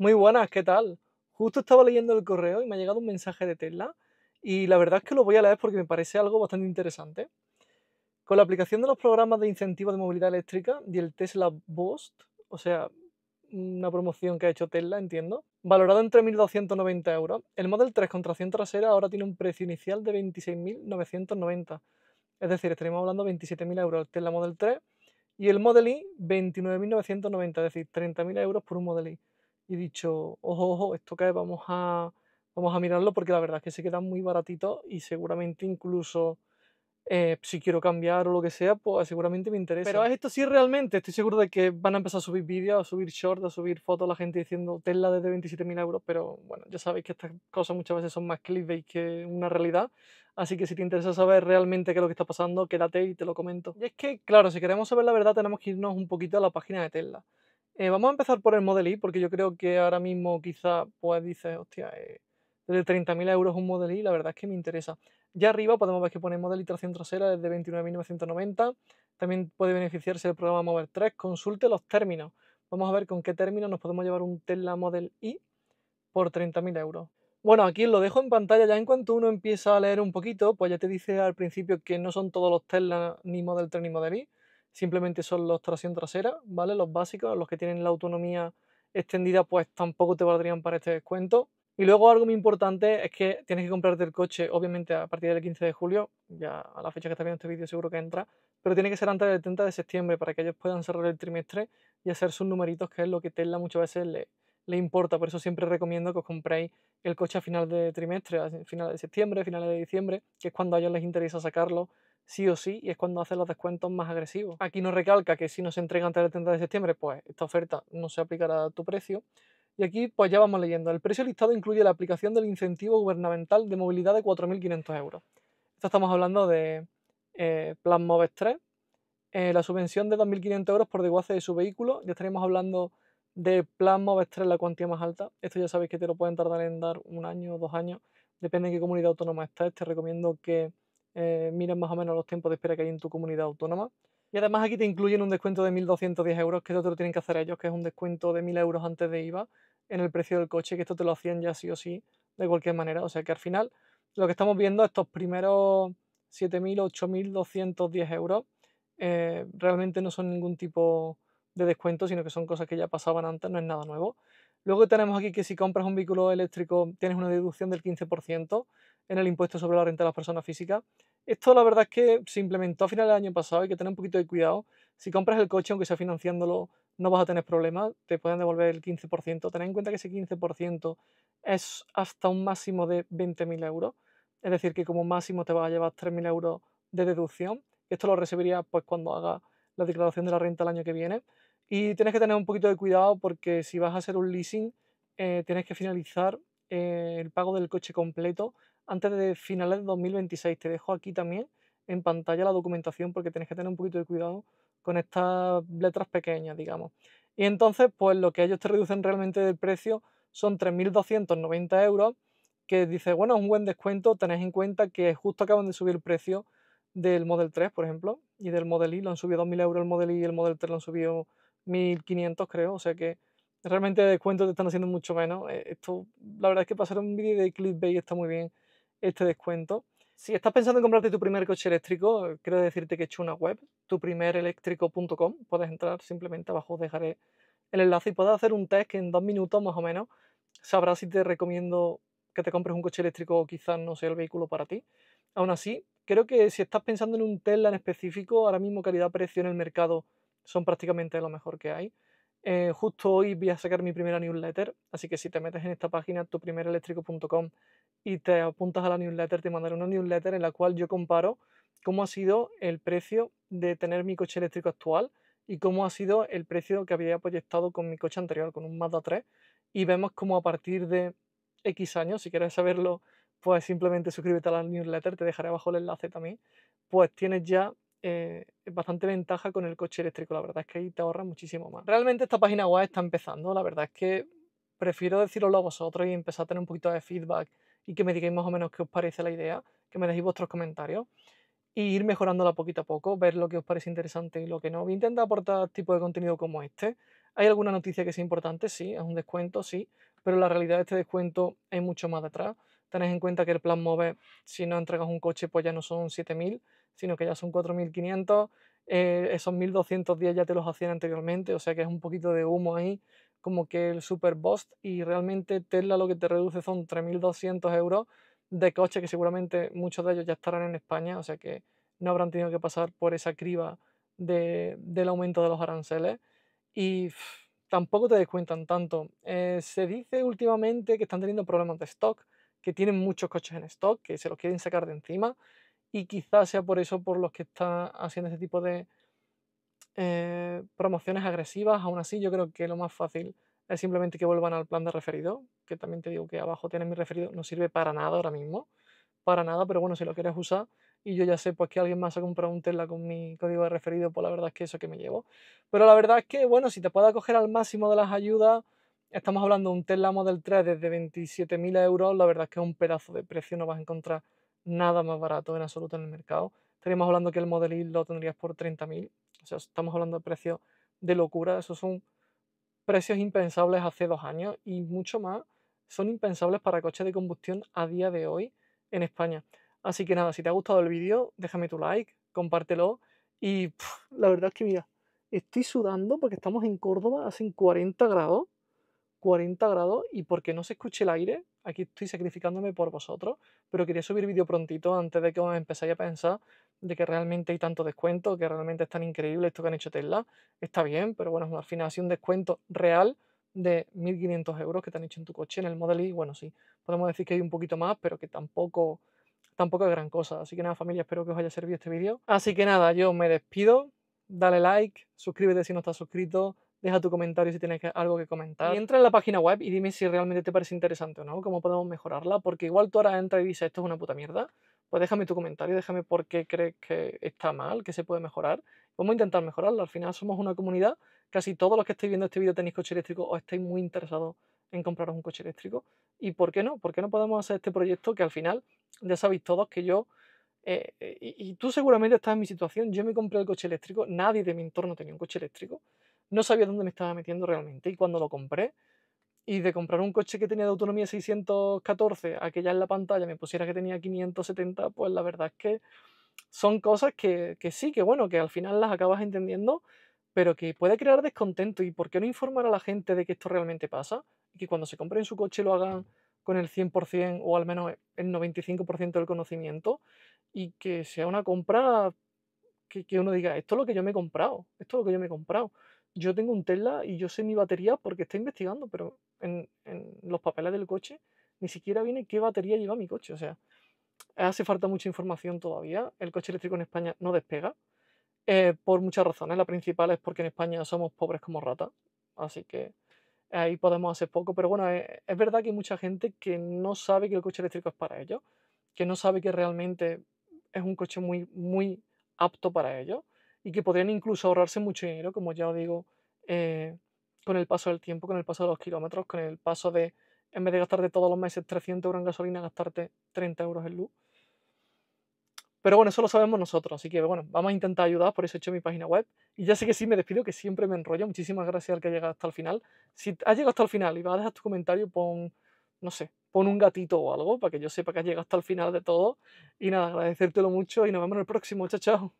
Muy buenas, ¿qué tal? Justo estaba leyendo el correo y me ha llegado un mensaje de Tesla y la verdad es que lo voy a leer porque me parece algo bastante interesante. Con la aplicación de los programas de incentivos de movilidad eléctrica y el Tesla Boost, o sea, una promoción que ha hecho Tesla, entiendo, valorado en 3.290 euros, el Model 3 con tracción trasera ahora tiene un precio inicial de 26.990, es decir, estaremos hablando de 27.000 euros el Tesla Model 3 y el Model Y 29.990, es decir, 30.000 euros por un Model Y. Y dicho, ojo, ojo, esto que vamos a mirarlo porque la verdad es que se quedan muy baratitos y seguramente incluso si quiero cambiar o lo que sea, pues seguramente me interesa. Pero esto sí realmente, estoy seguro de que van a empezar a subir vídeos, a subir shorts, a subir fotos, la gente diciendo Tesla desde 27.000 euros, pero bueno, ya sabéis que estas cosas muchas veces son más clickbait que una realidad, así que si te interesa saber realmente qué es lo que está pasando, quédate y te lo comento. Y es que, claro, si queremos saber la verdad tenemos que irnos un poquito a la página de Tesla. Vamos a empezar por el Model Y, porque yo creo que ahora mismo quizá pues dices, hostia, desde 30.000 euros un Model Y, la verdad es que me interesa. Ya arriba podemos ver que pone Model Y tracción trasera desde 29.990. También puede beneficiarse del programa Mover 3. Consulte los términos. Vamos a ver con qué términos nos podemos llevar un Tesla Model Y por 30.000 euros. Bueno, aquí lo dejo en pantalla. Ya en cuanto uno empieza a leer un poquito, pues ya te dice al principio que no son todos los Tesla, ni Model 3 ni Model Y. Simplemente son los tracción trasera, ¿vale? Los básicos, los que tienen la autonomía extendida, pues tampoco te valdrían para este descuento. Y luego algo muy importante es que tienes que comprarte el coche, obviamente a partir del 15 de julio, ya a la fecha que estás viendo este vídeo seguro que entra, pero tiene que ser antes del 30 de septiembre para que ellos puedan cerrar el trimestre y hacer sus numeritos, que es lo que Tesla muchas veces le importa. Por eso siempre recomiendo que os compréis el coche a final de trimestre, a final de septiembre, a finales de diciembre, que es cuando a ellos les interesa sacarlo, sí o sí, y es cuando hacen los descuentos más agresivos. Aquí nos recalca que si no se entrega antes del 30 de septiembre, pues esta oferta no se aplicará a tu precio. Y aquí pues ya vamos leyendo. El precio listado incluye la aplicación del incentivo gubernamental de movilidad de 4.500 euros. Esto estamos hablando de Plan Moves 3. La subvención de 2.500 euros por desguace de su vehículo. Ya estaremos hablando de Plan Moves 3, la cuantía más alta. Esto ya sabéis que te lo pueden tardar en dar un año o 2 años. Depende de qué comunidad autónoma estés. Te recomiendo que miren más o menos los tiempos de espera que hay en tu comunidad autónoma. Y además aquí te incluyen un descuento de 1.210 euros, que esto te lo tienen que hacer ellos, que es un descuento de 1.000 euros antes de IVA en el precio del coche, que esto te lo hacían ya sí o sí, de cualquier manera. O sea que al final lo que estamos viendo, estos primeros 7.000, 8.210 euros, realmente no son ningún tipo de descuento, sino que son cosas que ya pasaban antes, no es nada nuevo. Luego tenemos aquí que si compras un vehículo eléctrico tienes una deducción del 15% en el impuesto sobre la renta de las personas físicas. Esto la verdad es que se implementó a finales del año pasado, hay que tener un poquito de cuidado. Si compras el coche, aunque sea financiándolo, no vas a tener problemas, te pueden devolver el 15%. Tened en cuenta que ese 15% es hasta un máximo de 20.000 euros, es decir que como máximo te vas a llevar 3.000 euros de deducción. Esto lo recibirías pues cuando hagas la declaración de la renta el año que viene. Y tienes que tener un poquito de cuidado porque si vas a hacer un leasing, tienes que finalizar el pago del coche completo antes de finales de 2026. Te dejo aquí también en pantalla la documentación porque tienes que tener un poquito de cuidado con estas letras pequeñas, digamos. Y entonces, pues lo que ellos te reducen realmente del precio son 3.290 euros, que dice, bueno, es un buen descuento, tenés en cuenta que justo acaban de subir el precio del Model 3, por ejemplo, y del Model Y, lo han subido 2.000 euros el Model Y y el Model 3 lo han subido 1.500 creo, o sea que realmente de descuento te están haciendo mucho menos. Esto, la verdad es que para hacer un vídeo de clickbait está muy bien este descuento. Si estás pensando en comprarte tu primer coche eléctrico, quiero decirte que he hecho una web, tuprimereléctrico.com, puedes entrar, simplemente abajo os dejaré el enlace y puedes hacer un test que en 2 minutos más o menos sabrás si te recomiendo que te compres un coche eléctrico o quizás no sea el vehículo para ti. Aún así, creo que si estás pensando en un Tesla en específico, ahora mismo calidad-precio en el mercado son prácticamente lo mejor que hay. Justo hoy voy a sacar mi primera newsletter, así que si te metes en esta página, tuprimereléctrico.com, y te apuntas a la newsletter, te mandaré una newsletter en la cual yo comparo cómo ha sido el precio de tener mi coche eléctrico actual y cómo ha sido el precio que había proyectado con mi coche anterior, con un Mazda 3, y vemos cómo a partir de X años, si quieres saberlo, pues simplemente suscríbete a la newsletter, te dejaré abajo el enlace también, pues tienes ya bastante ventaja con el coche eléctrico. La verdad es que ahí te ahorra muchísimo más. Realmente esta página web está empezando, la verdad es que prefiero deciroslo a vosotros y empezar a tener un poquito de feedback y que me digáis más o menos qué os parece la idea, que me dejéis vuestros comentarios y ir mejorándola poquito a poco, ver lo que os parece interesante y lo que no. Voy a intentar aportar tipo de contenido como este. ¿Hay alguna noticia que sea importante? Sí, es un descuento, sí, pero la realidad de este descuento es mucho más detrás. Tened en cuenta que el Plan Moves, si no entregas un coche, pues ya no son 7.000, sino que ya son 4.500. Esos 1.210 ya te los hacían anteriormente, o sea que es un poquito de humo ahí, como que el super boost, y realmente Tesla lo que te reduce son 3.200 euros de coches que seguramente muchos de ellos ya estarán en España, o sea que no habrán tenido que pasar por esa criba del aumento de los aranceles, y tampoco te descuentan tanto. Se dice últimamente que están teniendo problemas de stock, que tienen muchos coches en stock, que se los quieren sacar de encima, y quizás sea por eso por los que está haciendo este tipo de promociones agresivas. Aún así, yo creo que lo más fácil es simplemente que vuelvan al plan de referido, que también te digo que abajo tienes mi referido, no sirve para nada ahora mismo, para nada, pero bueno, si lo quieres usar, y yo ya sé pues que alguien más ha comprado un Tesla con mi código de referido, pues la verdad es que eso que me llevo. Pero la verdad es que, bueno, si te puedes acoger al máximo de las ayudas, estamos hablando de un Tesla Model 3 desde 27.000 euros, la verdad es que es un pedazo de precio, no vas a encontrar nada más barato en absoluto en el mercado. Estaríamos hablando que el Model Y lo tendrías por 30.000, o sea, estamos hablando de precios de locura, esos son precios impensables hace 2 años y mucho más, son impensables para coches de combustión a día de hoy en España. Así que nada, si te ha gustado el vídeo, déjame tu like, compártelo y la verdad es que mira, estoy sudando porque estamos en Córdoba, hacen 40 grados y porque no se escuche el aire, aquí estoy sacrificándome por vosotros, pero quería subir vídeo prontito antes de que os empezáis a pensar de que realmente hay tanto descuento, que realmente es tan increíble esto que han hecho Tesla. Está bien, pero bueno, al final ha sido un descuento real de 1.500 euros que te han hecho en tu coche. En el Model Y, bueno, sí, podemos decir que hay un poquito más, pero que tampoco es gran cosa. Así que nada, familia, espero que os haya servido este vídeo. Así que nada, yo me despido, dale like, suscríbete si no estás suscrito, deja tu comentario si tienes algo que comentar. Y entra en la página web y dime si realmente te parece interesante o no, cómo podemos mejorarla, porque igual tú ahora entras y dices esto es una puta mierda, pues déjame tu comentario, déjame por qué crees que está mal, que se puede mejorar. Vamos a intentar mejorarlo, al final somos una comunidad, casi todos los que estáis viendo este vídeo tenéis coche eléctrico o estáis muy interesados en compraros un coche eléctrico. ¿Y por qué no? ¿Por qué no podemos hacer este proyecto que al final ya sabéis todos que yo... y tú seguramente estás en mi situación, yo me compré el coche eléctrico, nadie de mi entorno tenía un coche eléctrico, no sabía dónde me estaba metiendo realmente, y cuando lo compré, y de comprar un coche que tenía de autonomía 614, a que ya en la pantalla me pusiera que tenía 570, pues la verdad es que son cosas que sí, que bueno, que al final las acabas entendiendo, pero que puede crear descontento, y por qué no informar a la gente de que esto realmente pasa, y que cuando se compren su coche lo hagan con el 100% o al menos el 95% del conocimiento, y que sea una compra que uno diga, esto es lo que yo me he comprado, esto es lo que yo me he comprado. Yo tengo un Tesla y yo sé mi batería porque estoy investigando, pero en los papeles del coche ni siquiera viene qué batería lleva mi coche. O sea, hace falta mucha información todavía. El coche eléctrico en España no despega por muchas razones. La principal es porque en España somos pobres como ratas, así que ahí podemos hacer poco. Pero bueno, es verdad que hay mucha gente que no sabe que el coche eléctrico es para ellos, que no sabe que realmente es un coche muy, muy apto para ellos, y que podrían incluso ahorrarse mucho dinero, como ya os digo, con el paso del tiempo, con el paso de los kilómetros, con el paso de, en vez de gastarte todos los meses 300 euros en gasolina, gastarte 30 euros en luz. Pero bueno, eso lo sabemos nosotros, así que bueno, vamos a intentar ayudar, por eso he hecho mi página web. Y ya sé que sí, me despido, que siempre me enrollo, muchísimas gracias al que ha llegado hasta el final. Si has llegado hasta el final y vas a dejar tu comentario, pon, no sé, pon un gatito o algo, para que yo sepa que has llegado hasta el final de todo. Y nada, agradecértelo mucho y nos vemos en el próximo, chao, chao.